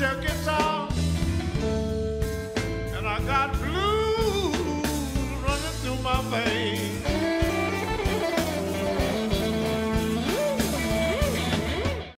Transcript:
Chickasaw, and I got blues running through my veins.